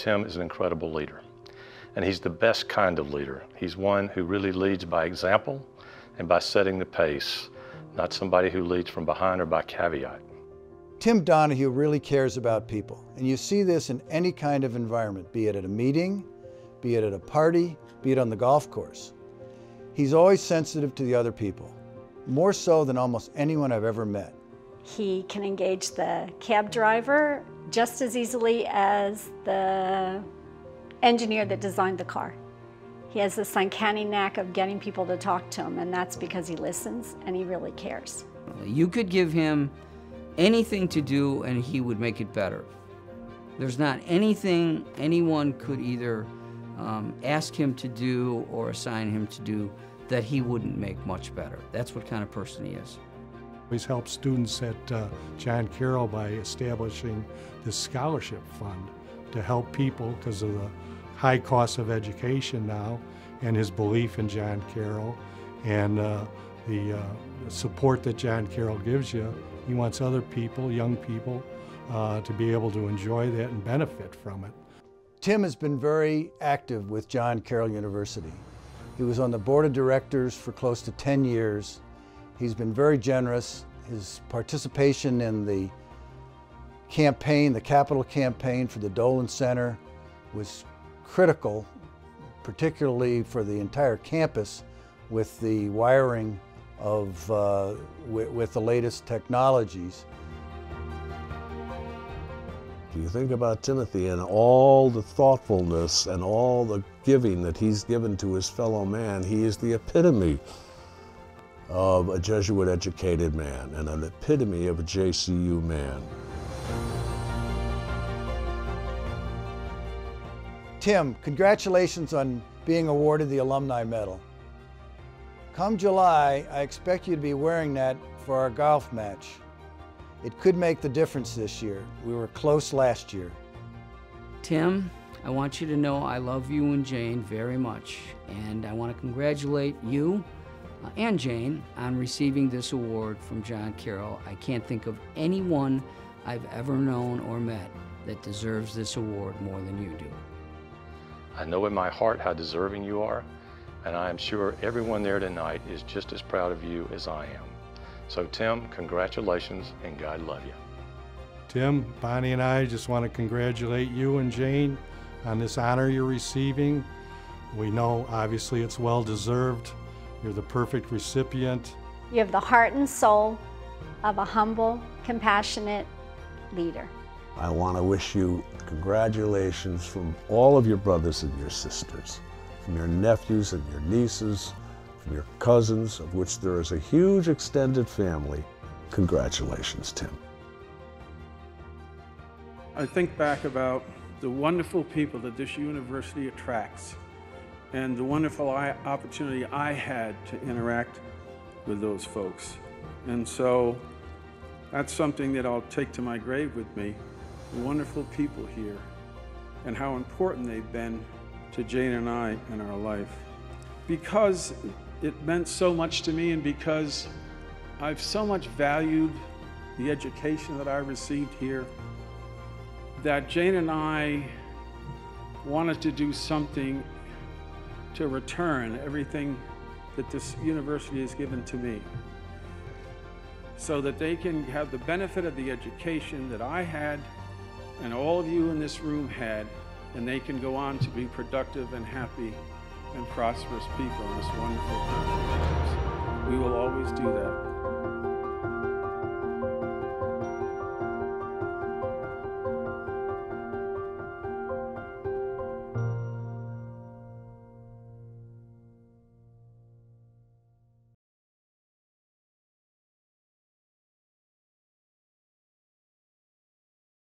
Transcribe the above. Tim is an incredible leader, and he's the best kind of leader. He's one who really leads by example and by setting the pace, not somebody who leads from behind or by caveat. Tim Donahue really cares about people, and you see this in any kind of environment, be it at a meeting, be it at a party, be it on the golf course. He's always sensitive to the other people, more so than almost anyone I've ever met. He can engage the cab driver just as easily as the engineer that designed the car. He has this uncanny knack of getting people to talk to him, and that's because he listens and he really cares. You could give him anything to do and he would make it better. There's not anything anyone could either ask him to do or assign him to do that he wouldn't make much better. That's what kind of person he is. He's helped students at John Carroll by establishing this scholarship fund to help people because of the high cost of education now, and his belief in John Carroll and the support that John Carroll gives you. He wants other people, young people, to be able to enjoy that and benefit from it. Tim has been very active with John Carroll University. He was on the board of directors for close to 10 years. He's been very generous. His participation in the campaign, the capital campaign for the Dolan Center, was critical, particularly for the entire campus, with the wiring of with the latest technologies. You think about Timothy and all the thoughtfulness and all the giving that he's given to his fellow man. He is the epitome of a Jesuit-educated man and an epitome of a JCU man. Tim, congratulations on being awarded the Alumni Medal. Come July, I expect you to be wearing that for our golf match. It could make the difference this year. We were close last year. Tim, I want you to know I love you and Jane very much, and I want to congratulate you and Jane on receiving this award from John Carroll. I can't think of anyone I've ever known or met that deserves this award more than you do. I know in my heart how deserving you are, and I am sure everyone there tonight is just as proud of you as I am. So Tim, congratulations, and God love you. Tim, Bonnie and I just want to congratulate you and Jane on this honor you're receiving. We know, obviously, it's well-deserved. You're the perfect recipient. You have the heart and soul of a humble, compassionate leader. I want to wish you congratulations from all of your brothers and your sisters, from your nephews and your nieces, from your cousins, of which there is a huge extended family. Congratulations, Tim. I think back about the wonderful people that this university attracts and the wonderful opportunity I had to interact with those folks. And so that's something that I'll take to my grave with me. Wonderful people here and how important they've been to Jane and I in our life. Because it meant so much to me and because I've so much valued the education that I received here, that Jane and I wanted to do something to return everything that this university has given to me, so that they can have the benefit of the education that I had and all of you in this room had, and they can go on to be productive and happy and prosperous people in this wonderful country. We will always do that.